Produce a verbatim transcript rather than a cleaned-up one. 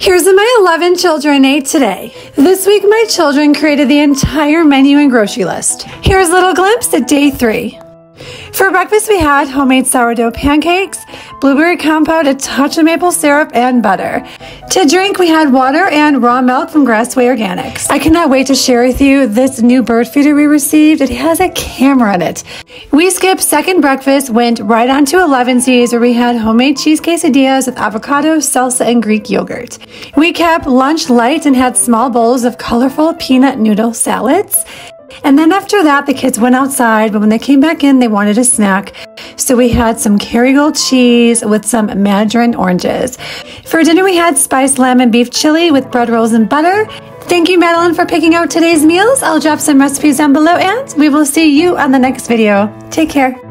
Here's what my eleven children ate today. This week, my children created the entire menu and grocery list. Here's a little glimpse at day three. For breakfast, we had homemade sourdough pancakes, blueberry compote, a touch of maple syrup, and butter. To drink, we had water and raw milk from Grassway Organics. I cannot wait to share with you this new bird feeder we received. It has a camera in it. We skipped second breakfast, went right on to eleven C's where we had homemade cheese quesadillas with avocado, salsa, and Greek yogurt. We kept lunch light and had small bowls of colorful peanut noodle salads. And then after that, the kids went outside, but when they came back in, they wanted a snack. So we had some Kerrygold cheese with some mandarin oranges. For dinner, we had spiced lamb and beef chili with bread rolls and butter. Thank you, Madelyn, for picking out today's meals. I'll drop some recipes down below, and we will see you on the next video. Take care.